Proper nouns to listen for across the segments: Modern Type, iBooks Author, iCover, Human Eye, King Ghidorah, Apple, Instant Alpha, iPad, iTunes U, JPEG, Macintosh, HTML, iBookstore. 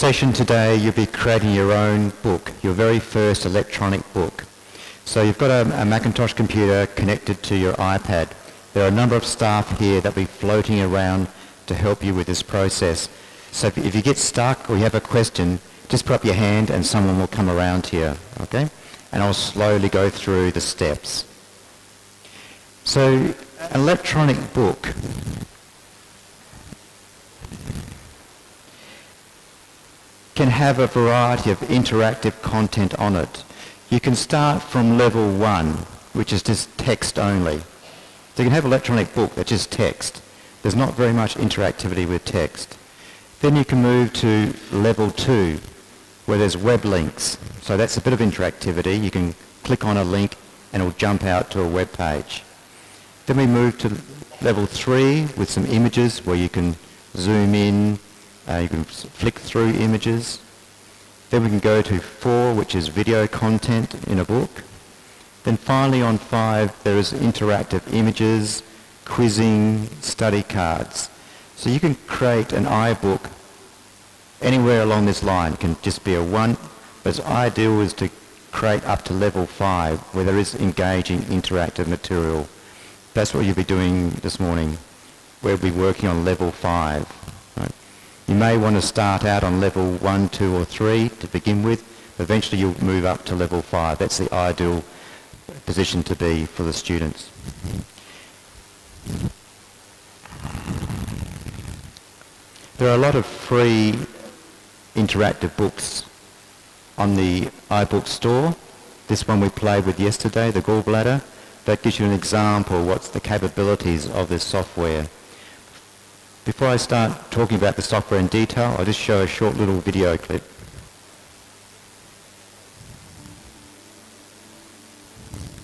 session today, you'll be creating your own book, your very first electronic book. So you've got a Macintosh computer connected to your iPad. There are a number of staff here that will be floating around to help you with this process. So if you get stuck or you have a question, just put up your hand and someone will come around here, okay? And I'll slowly go through the steps. So, an electronic book. Can have a variety of interactive content on it. You can start from level one, which is just text only. So you can have an electronic book that's just text. There's not very much interactivity with text. Then you can move to level two, where there's web links. So that's a bit of interactivity. You can click on a link and it'll jump out to a web page. Then we move to level three with some images where you can zoom in, you can flick through images. Then we can go to four, which is video content in a book. Then finally on five, there is interactive images, quizzing, study cards. So you can create an iBook anywhere along this line. It can just be a one, but it's ideal is to create up to level five, where there is engaging interactive material. That's what you'll be doing this morning. We'll be working on level five. You may want to start out on level 1, 2 or 3 to begin with, but eventually you'll move up to level 5. That's the ideal position to be for the students. There are a lot of free interactive books on the iBookstore. This one we played with yesterday, the gallbladder, that gives you an example of what's the capabilities of this software. Before I start talking about the software in detail, I'll just show a short little video clip.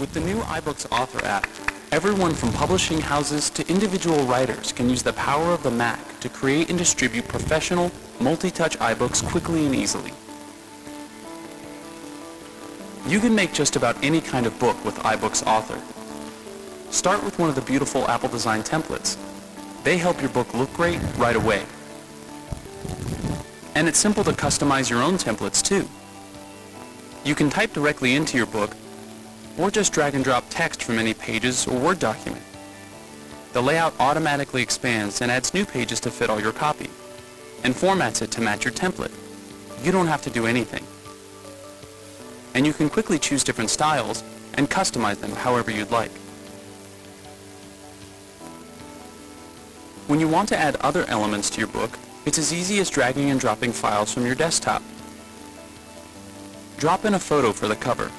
With the new iBooks Author app, everyone from publishing houses to individual writers can use the power of the Mac to create and distribute professional, multi-touch iBooks quickly and easily. You can make just about any kind of book with iBooks Author. Start with one of the beautiful Apple design templates. They help your book look great right away. And it's simple to customize your own templates too. You can type directly into your book or just drag and drop text from any pages or Word document. The layout automatically expands and adds new pages to fit all your copy and formats it to match your template. You don't have to do anything. And you can quickly choose different styles and customize them however you'd like. When you want to add other elements to your book, it's as easy as dragging and dropping files from your desktop. Drop in a photo for the cover.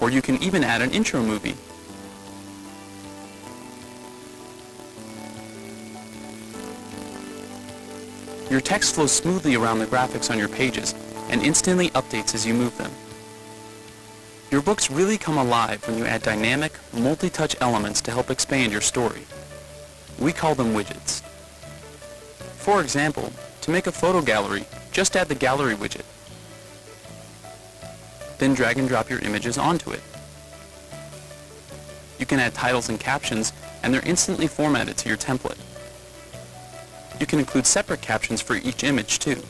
Or you can even add an intro movie. Your text flows smoothly around the graphics on your pages and instantly updates as you move them. Your books really come alive when you add dynamic, multi-touch elements to help expand your story. We call them widgets. For example, to make a photo gallery, just add the gallery widget. Then drag and drop your images onto it. You can add titles and captions, and they're instantly formatted to your template. You can include separate captions for each image too.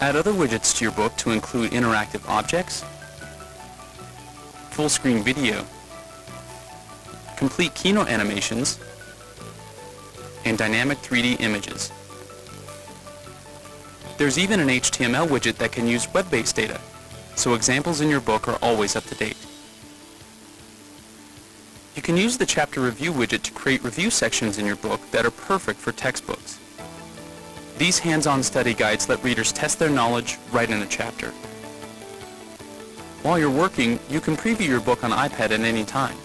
Add other widgets to your book to include interactive objects, full-screen video, complete Kino animations, and dynamic 3D images. There's even an HTML widget that can use web-based data, so examples in your book are always up to date. You can use the chapter review widget to create review sections in your book that are perfect for textbooks. These hands-on study guides let readers test their knowledge right in a chapter. While you're working, you can preview your book on iPad at any time,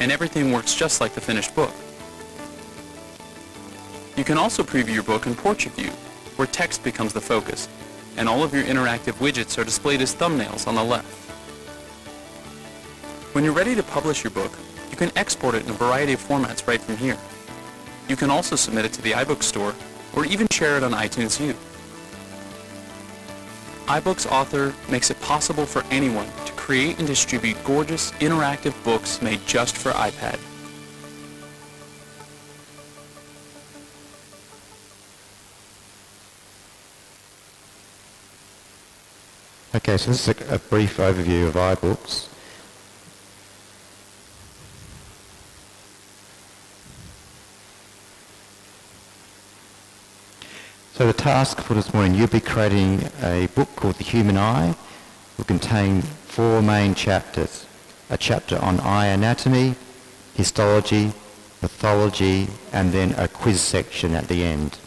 and everything works just like the finished book. You can also preview your book in Portrait View, where text becomes the focus, and all of your interactive widgets are displayed as thumbnails on the left. When you're ready to publish your book, you can export it in a variety of formats right from here. You can also submit it to the iBookstore, or even share it on iTunes U. iBooks Author makes it possible for anyone to create and distribute gorgeous, interactive books made just for iPad. Okay, so this is a brief overview of iBooks. So the task for this morning, you'll be creating a book called The Human Eye. It will contain four main chapters. A chapter on eye anatomy, histology, pathology, and then a quiz section at the end.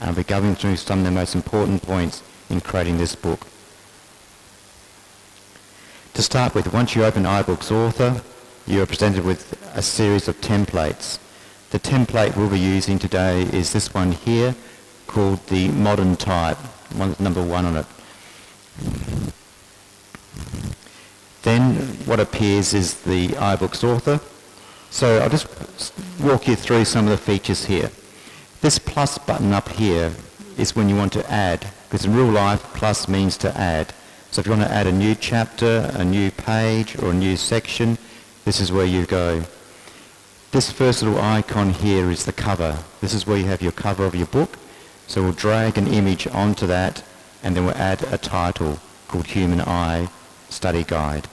And I'll be going through some of the most important points in creating this book. To start with, once you open iBooks Author, you are presented with a series of templates. The template we'll be using today is this one here, called the Modern Type, one with number 1 on it. Then what appears is the iBooks Author. So I'll just walk you through some of the features here. This plus button up here is when you want to add, because in real life plus means to add. So if you want to add a new chapter, a new page, or a new section, this is where you go. This first little icon here is the cover. This is where you have your cover of your book. So we'll drag an image onto that, and then we'll add a title called Human Eye Study Guide.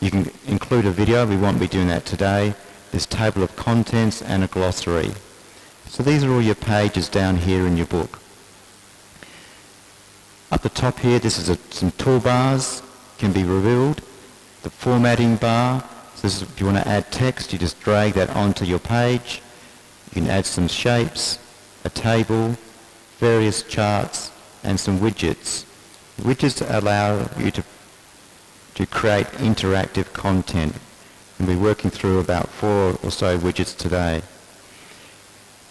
You can include a video, we won't be doing that today. There's a table of contents and a glossary. So these are all your pages down here in your book. Up the top here, this is some toolbars can be revealed. The formatting bar, so this is if you want to add text, you just drag that onto your page. You can add some shapes, a table, various charts, and some widgets. Widgets allow you to create interactive content. We'll be working through about 4 or so widgets today.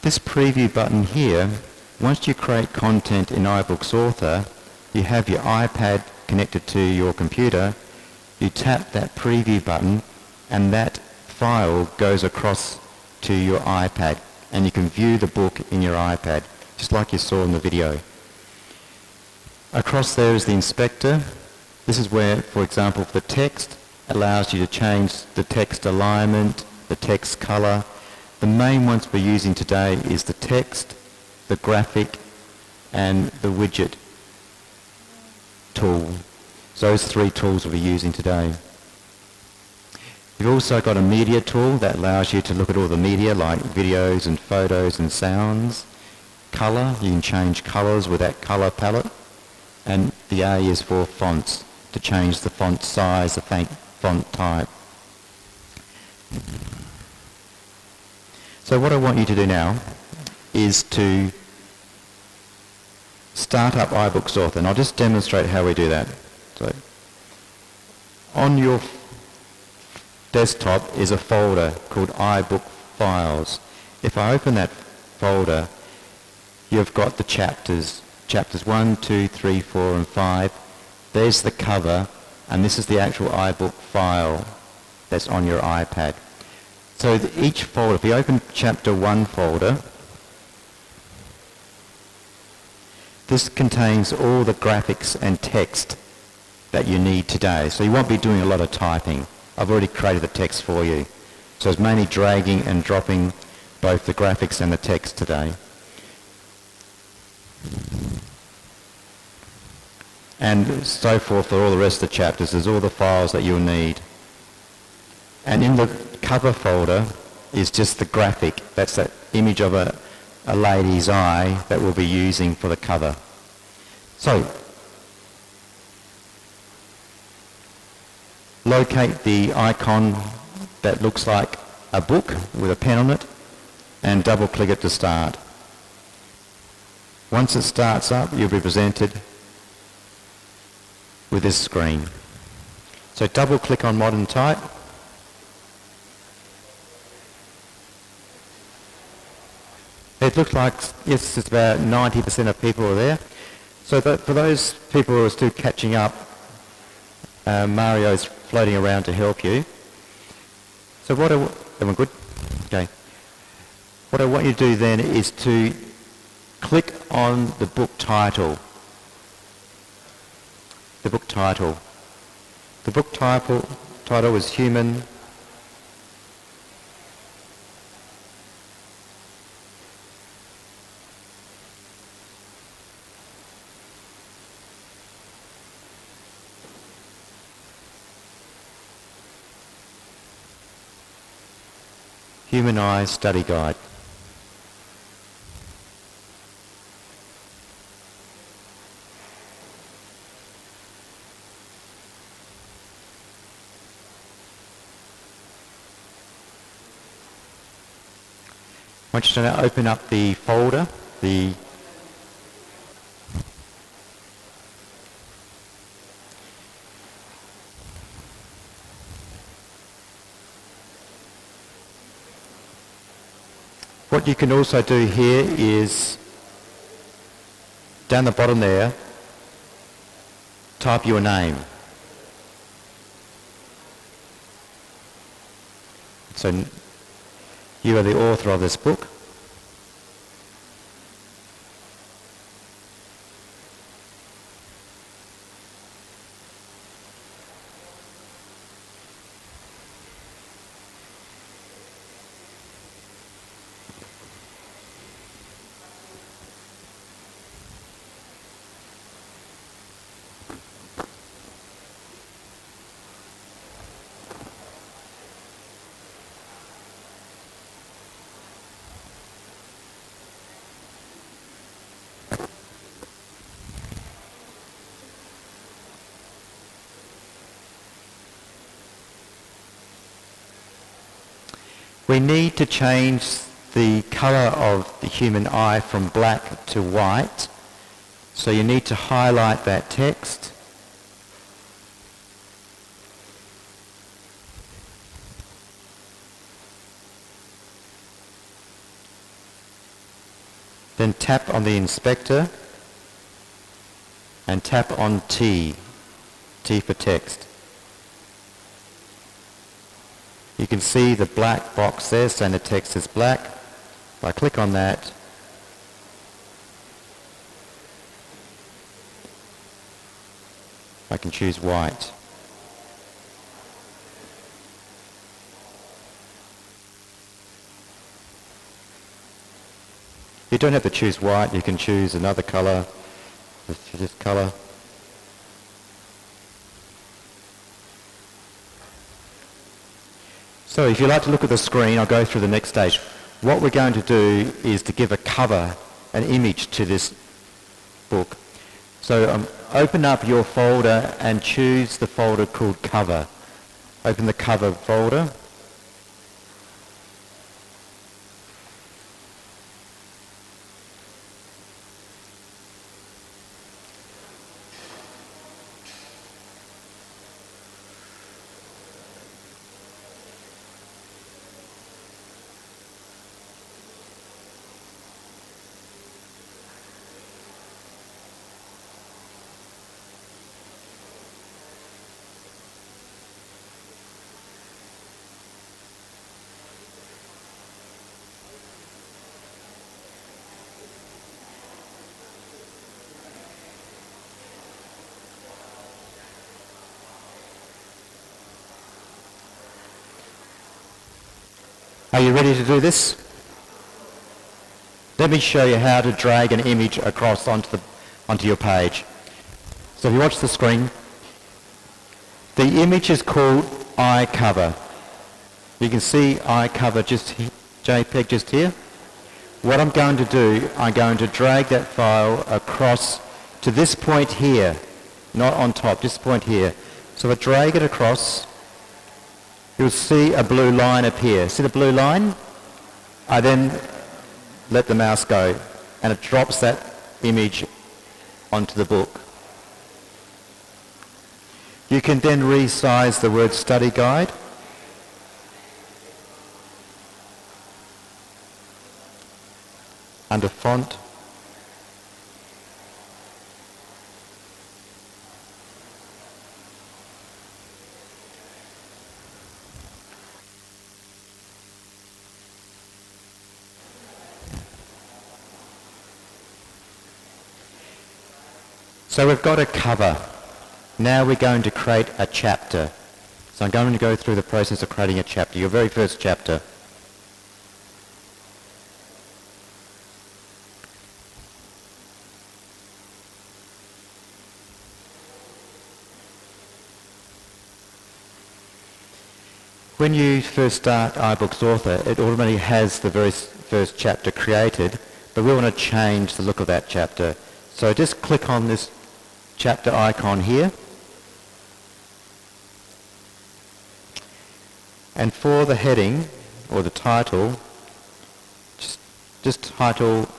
This preview button here, once you create content in iBooks Author, you have your iPad connected to your computer, you tap that preview button, and that file goes across to your iPad. And you can view the book in your iPad, just like you saw in the video. Across there is the inspector. This is where, for example, the text allows you to change the text alignment, the text color. The main ones we're using today is the text, the graphic, and the widget tool. So those 3 tools we'll be using today. You've also got a media tool that allows you to look at all the media like videos and photos and sounds. Colour, you can change colours with that colour palette. And the A is for fonts, to change the font size, the font type. So what I want you to do now is to start up iBooks Author, and I'll just demonstrate how we do that. So, on your desktop is a folder called iBook Files. If I open that folder, you've got the chapters, chapters 1, 2, 3, 4 and 5. There's the cover, and this is the actual iBook file that's on your iPad. So each folder, if you open chapter 1 folder, this contains all the graphics and text that you need today. So you won't be doing a lot of typing. I've already created the text for you. So it's mainly dragging and dropping both the graphics and the text today. And so forth for all the rest of the chapters. There's all the files that you'll need. And in the cover folder is just the graphic. That's that image of a lady's eye that we'll be using for the cover. So, locate the icon that looks like a book with a pen on it and double click it to start. Once it starts up, you'll be presented with this screen. So double click on Modern Type. It looks like, yes, it's about 90% of people are there. So that for those people who are still catching up, Mario's floating around to help you. So what am I good? Okay. What I want you to do then is to click on the book title. The book title. The book title is Human Human Eye Study Guide. I want you to now open up the folder, the What you can also do here is, down the bottom there, type your name. So you are the author of this book. We need to change the colour of the human eye from black to white. So you need to highlight that text. Then tap on the inspector and tap on T, T for text. You can see the black box there saying the text is black. If I click on that, I can choose white. You don't have to choose white, you can choose another colour, this colour. So if you like to look at the screen, I'll go through the next stage. What we're going to do is to give a cover, an image to this book. So open up your folder and choose the folder called Cover. Open the Cover folder. Are you ready to do this? Let me show you how to drag an image across onto your page. So if you watch the screen, the image is called iCover. You can see iCover just here, JPEG just here. What I'm going to do, I'm going to drag that file across to this point here, not on top, this point here. So I drag it across. You'll see a blue line appear. See the blue line? I then let the mouse go and it drops that image onto the book. You can then resize the word study guide. Under font. So we've got a cover. Now we're going to create a chapter. So I'm going to go through the process of creating a chapter, your very first chapter. When you first start iBooks Author, it automatically has the very first chapter created, but we want to change the look of that chapter. So just click on this chapter icon here. And for the heading, or the title, just title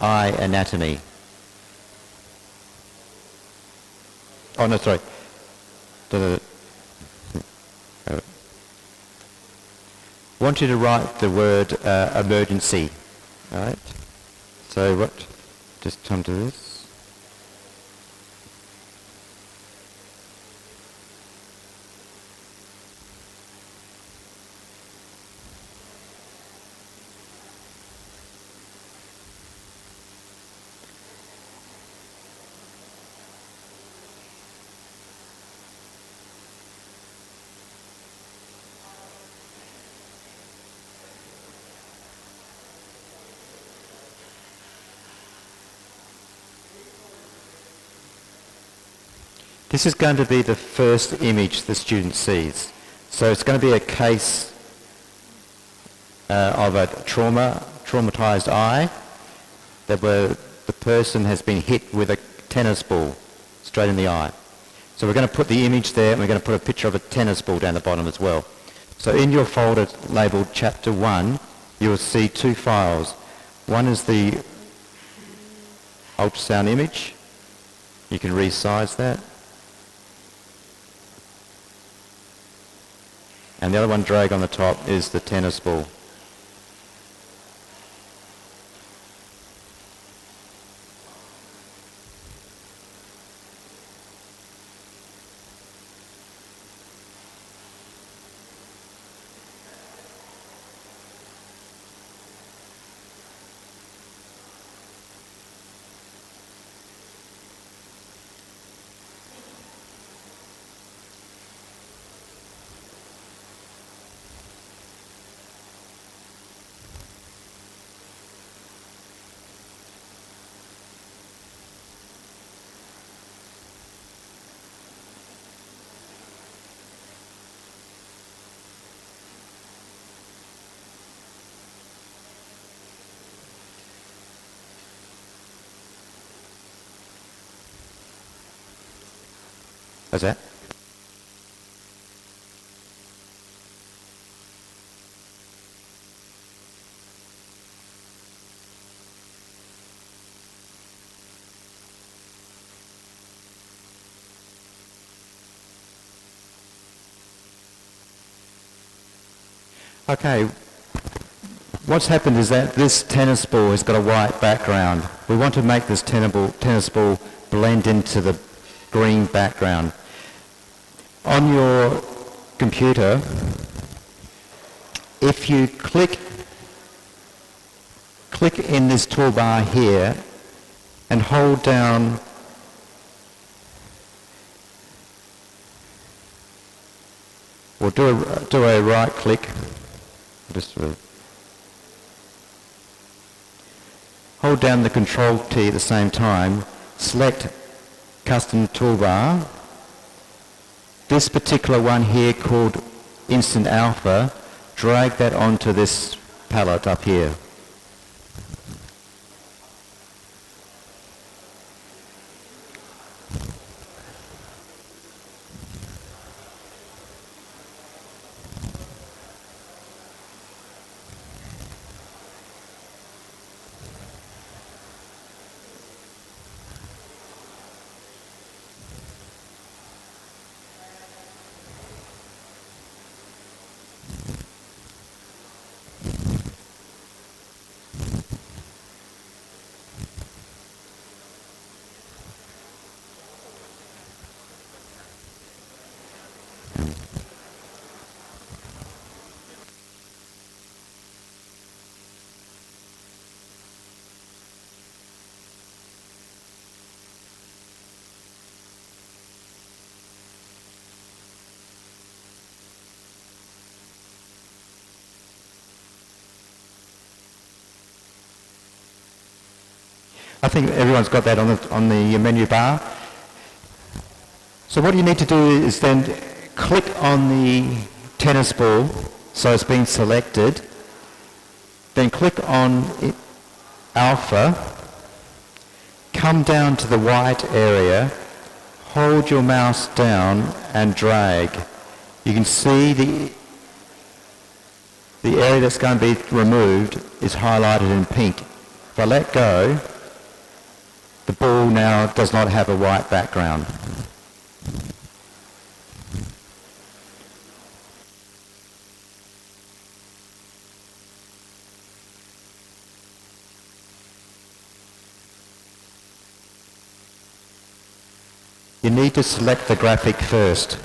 Eye Anatomy. Oh no, sorry. I want you to write the word emergency. All right. So what? Just come to this. This is going to be the first image the student sees. So it's going to be a case of a traumatized eye, that where the person has been hit with a tennis ball straight in the eye. So we're going to put the image there, and we're going to put a picture of a tennis ball down the bottom as well. So in your folder labeled Chapter 1, you'll see two files. One is the ultrasound image. You can resize that. And the other one, drag on the top, is the tennis ball. How's that? Okay, what's happened is that this tennis ball has got a white background. We want to make this tennis ball blend into the green background. On your computer, if you click in this toolbar here and hold down or do a right click, just hold down the Control T at the same time, select Custom Toolbar. This particular one here called Instant Alpha, drag that onto this palette up here. I think everyone's got that on the menu bar. So what you need to do is then click on the tennis ball so it's been selected, then click on Alpha, come down to the white area, hold your mouse down and drag. You can see the area that's going to be removed is highlighted in pink. If I let go, the ball now does not have a white background. You need to select the graphic first.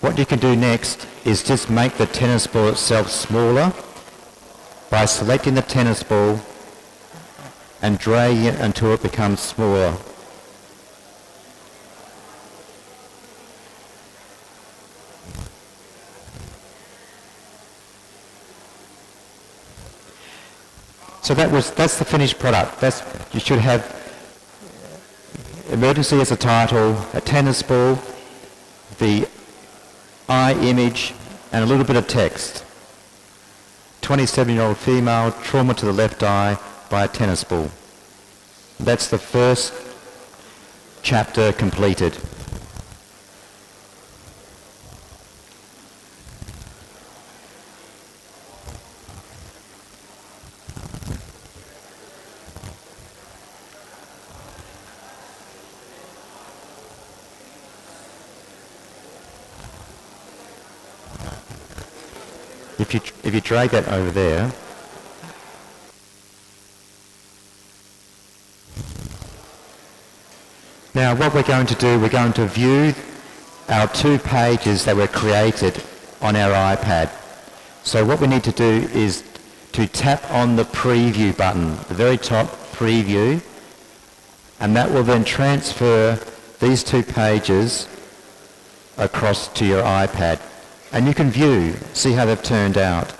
What you can do next is just make the tennis ball itself smaller by selecting the tennis ball and dragging it until it becomes smaller. So that's the finished product. You should have emergency as a title, a tennis ball, the eye image, and a little bit of text. 27-year-old female, trauma to the left eye by a tennis ball. That's the first chapter completed. If you drag that over there, now what we're going to do, we're going to view our two pages that were created on our iPad. So what we need to do is to tap on the preview button, the very top preview, and that will then transfer these two pages across to your iPad. And you can see how they've turned out.